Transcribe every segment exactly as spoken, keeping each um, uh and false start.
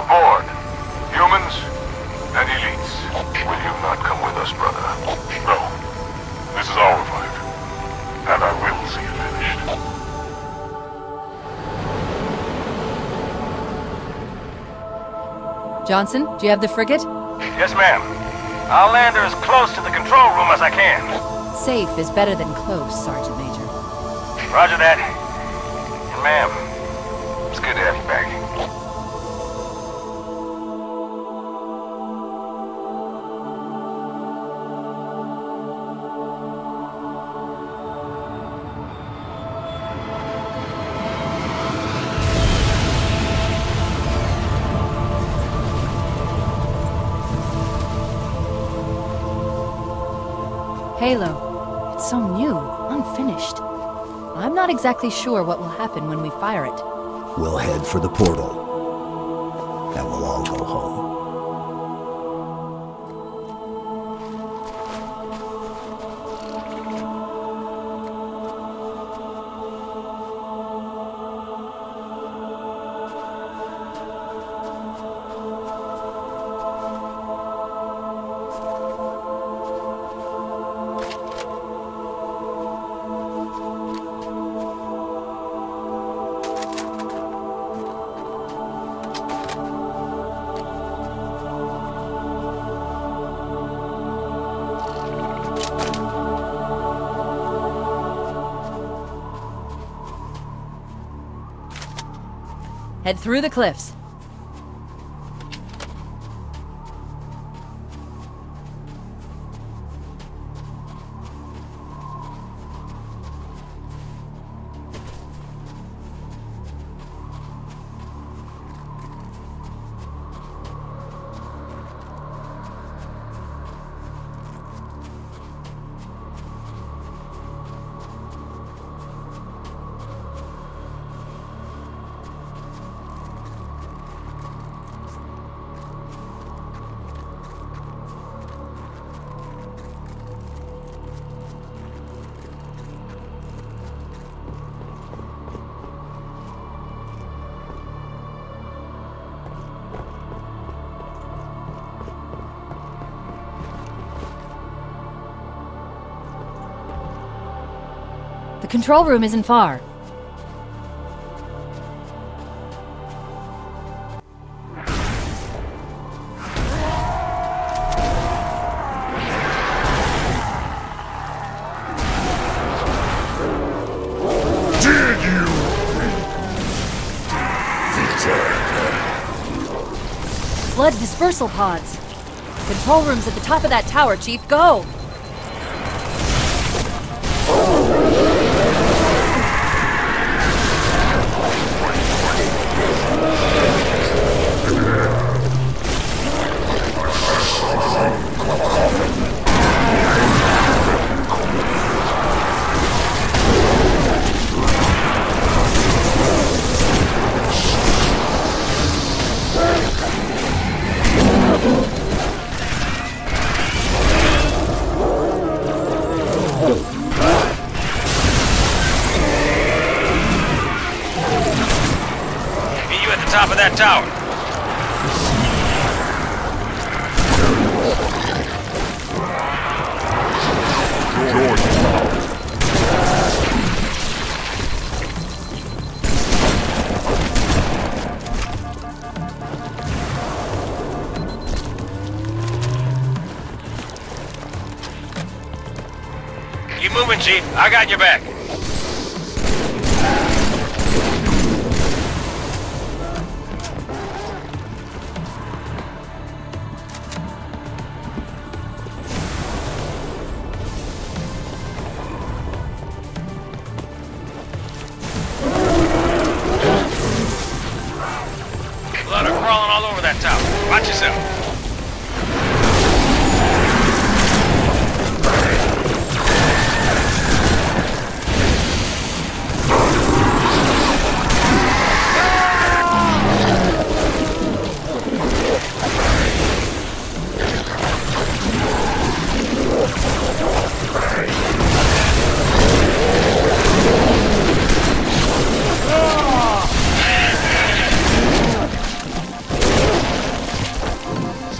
aboard. Humans and elites. Will you not come with us, brother? No. This is our fight. And I will see it finished. Johnson, do you have the frigate? Yes, ma'am. I'll land her as close to the control room as I can. Safe is better than close, Sergeant Major. Roger that. And ma'am, it's good to have you back. Halo. It's so new, unfinished. I'm not exactly sure what will happen when we fire it. We'll head for the portal. And we'll all go home. Head through the cliffs. The control room isn't far. Did you? Flood dispersal pods. The control room's at the top of that tower, Chief. Go! Keep moving, Chief. I got your back. Blood are crawling all over that tower. Watch yourself.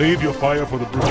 Save your fire for the brute.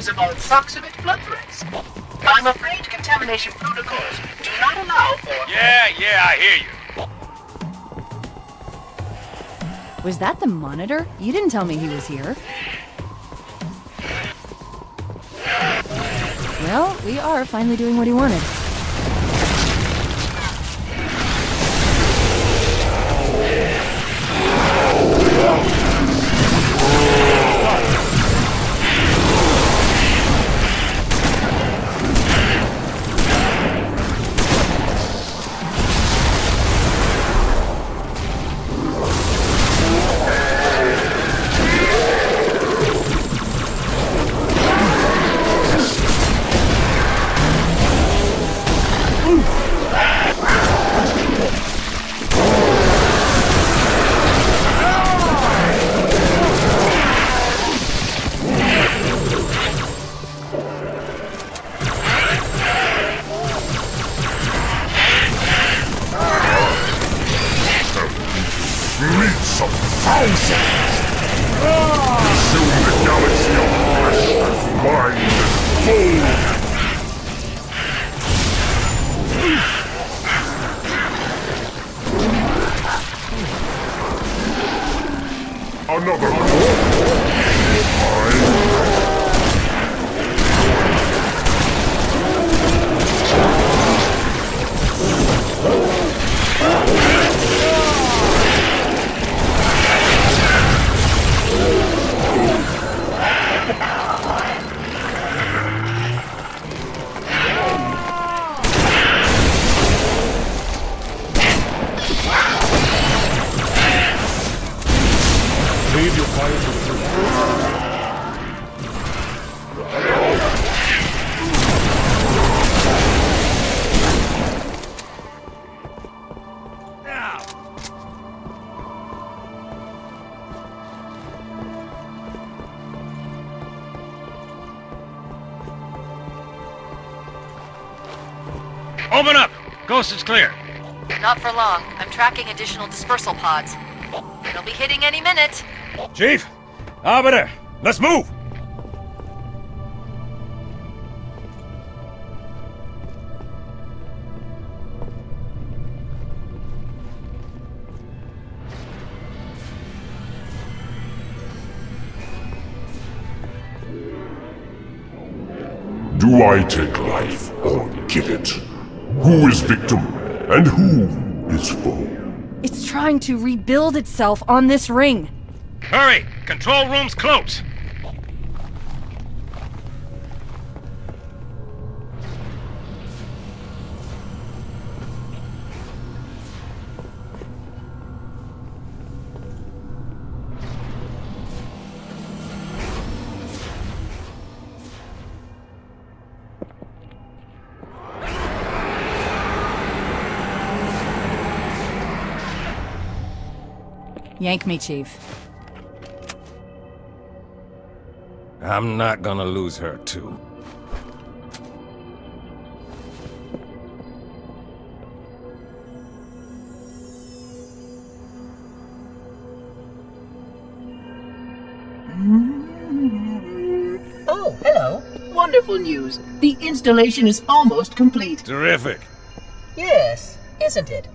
Of our proximate blood threats. I'm afraid contamination protocols do not allow for... Yeah, yeah, I hear you. Was that the monitor? You didn't tell me he was here. Well, we are finally doing what he wanted. Open up! Ghost is clear. Not for long. I'm tracking additional dispersal pods. They'll be hitting any minute. Chief! Arbiter! Let's move! Do I take life or give it? Who is victim, and who is foe? It's trying to rebuild itself on this ring. Hurry! Control room's close! Yank me, Chief. I'm not gonna lose her, too. Hello. Wonderful news. The installation is almost complete. Terrific. Yes, isn't it?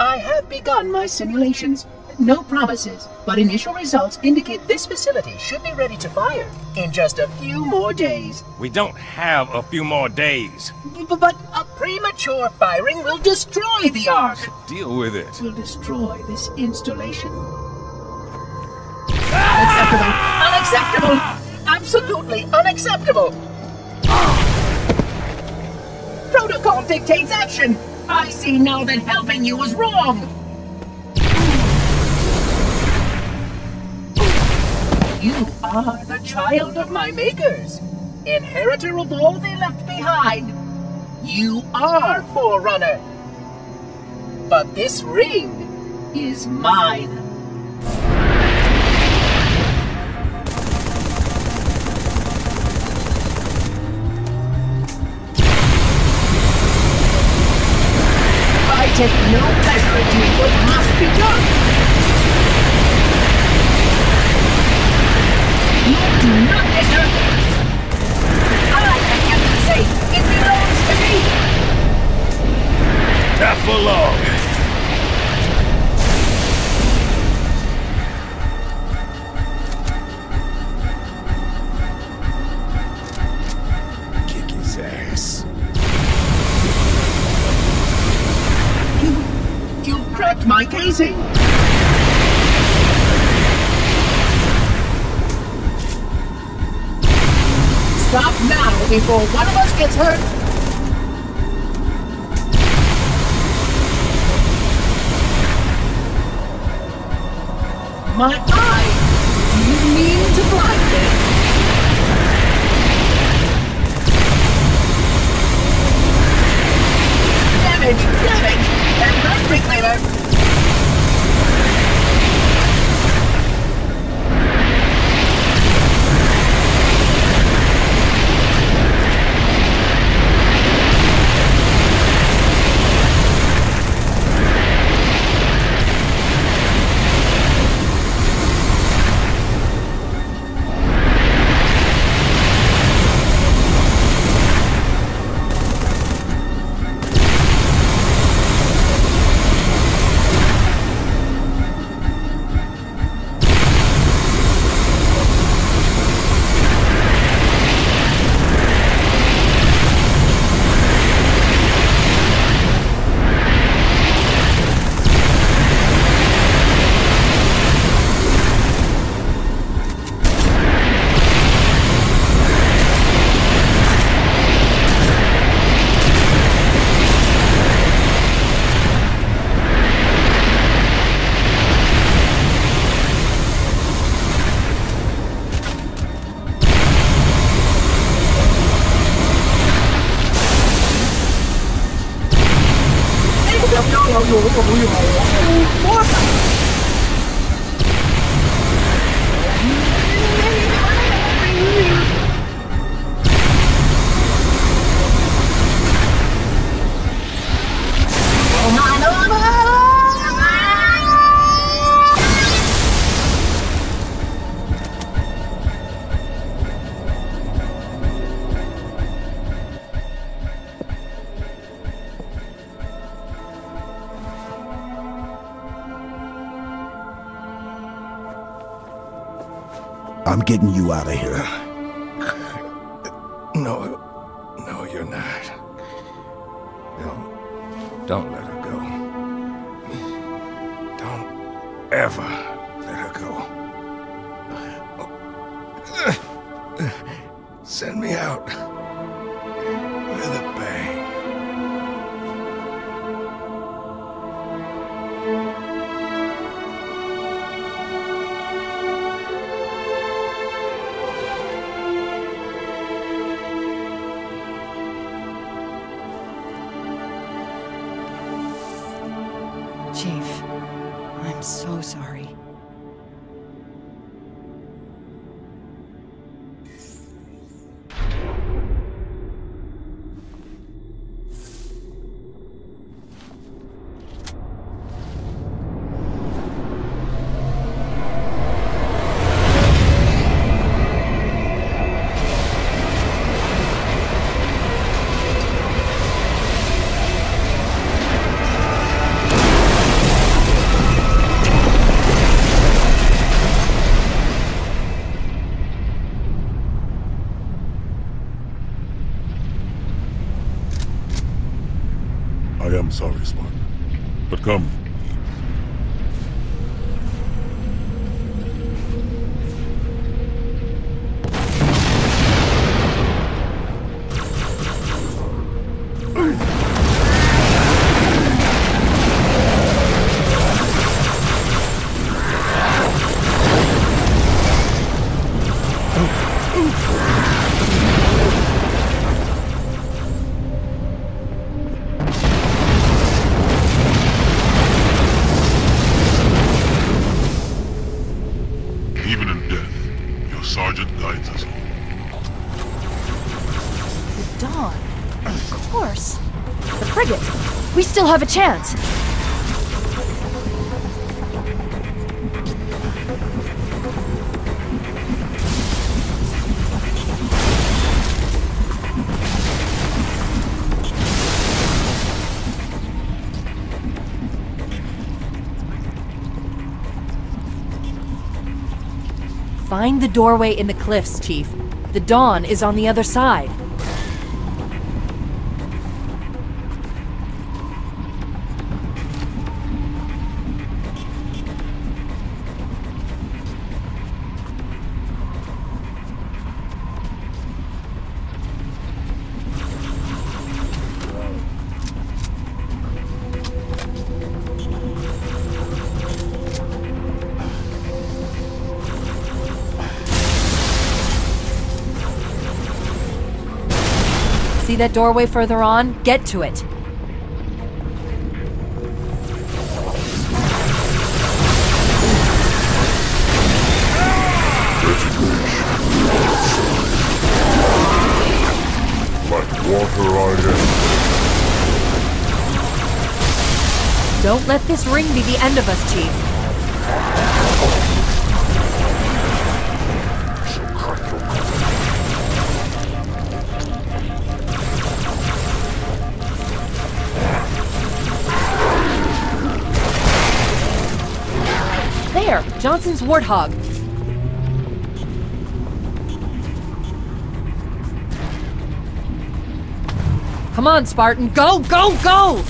I have begun my simulations. No promises, but initial results indicate this facility should be ready to fire in just a few more days. We don't have a few more days. B- but a premature firing will destroy the Ark. Deal with it. Will destroy this installation. Ah! Unacceptable! Unacceptable! Absolutely unacceptable! Protocol dictates action. I see now that helping you was wrong. You are the child of my makers, inheritor of all they left behind. You are Forerunner. But this ring is mine. I take no pleasure in doing what must be done. You do not deserve it! I have kept it safe! It belongs to me! Not for long! Kick his ass. You... you've cracked my casing! Stop now before one of us gets hurt! My eyes! You mean to blind me? Damage! Damage! And not Reclaimer! I'm getting you out of here. No, no, you're not. No, don't let her go. Don't ever let her go. Send me out. With a bang. Come. Still have a chance. Find the doorway in the cliffs, Chief. The dawn is on the other side. See that doorway further on? Get to it. Like water I am. Don't let this ring be the end of us, Chief. Johnson's warthog. Come on, Spartan. Go, go, go!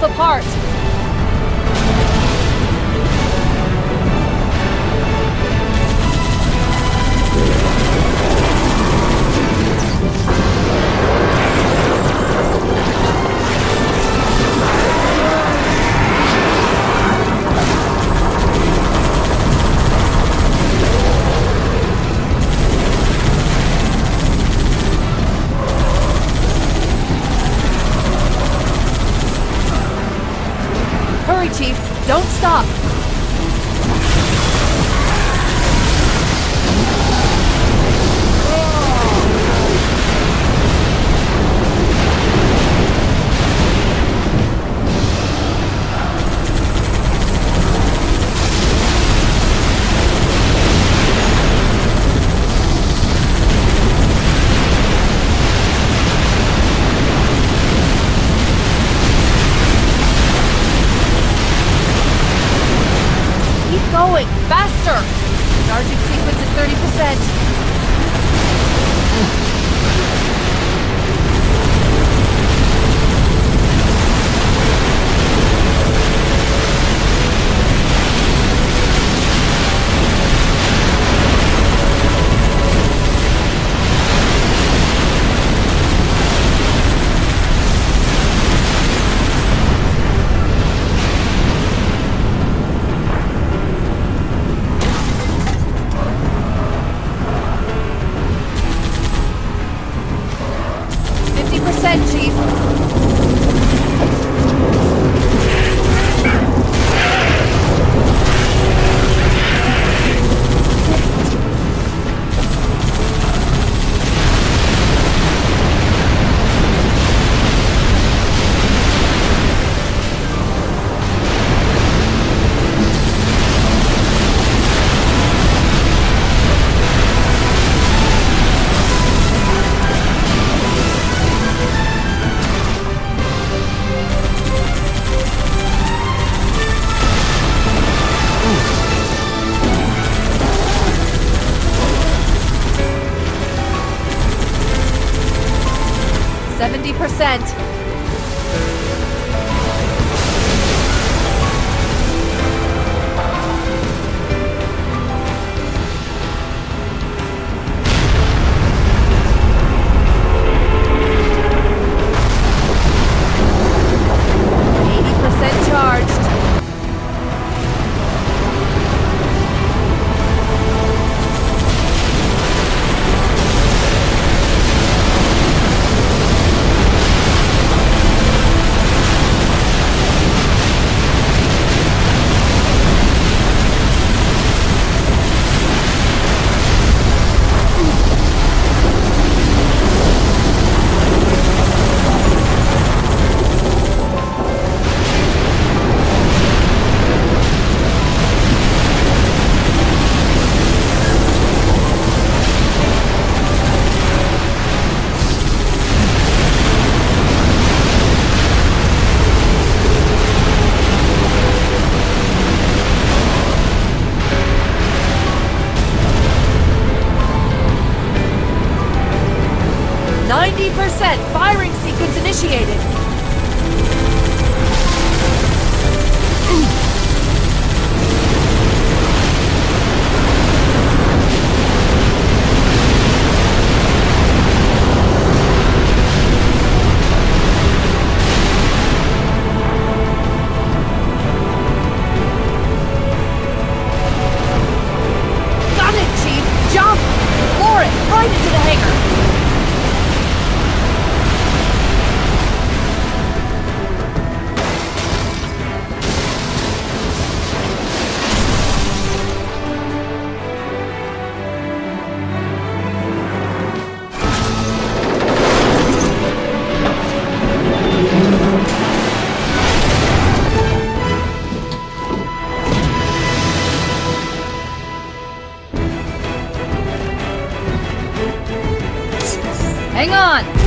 Apart. Don't stop! seventy percent. Firing sequence initiated. Got it, Chief! Jump! Lower it right into the hangar! Hang on!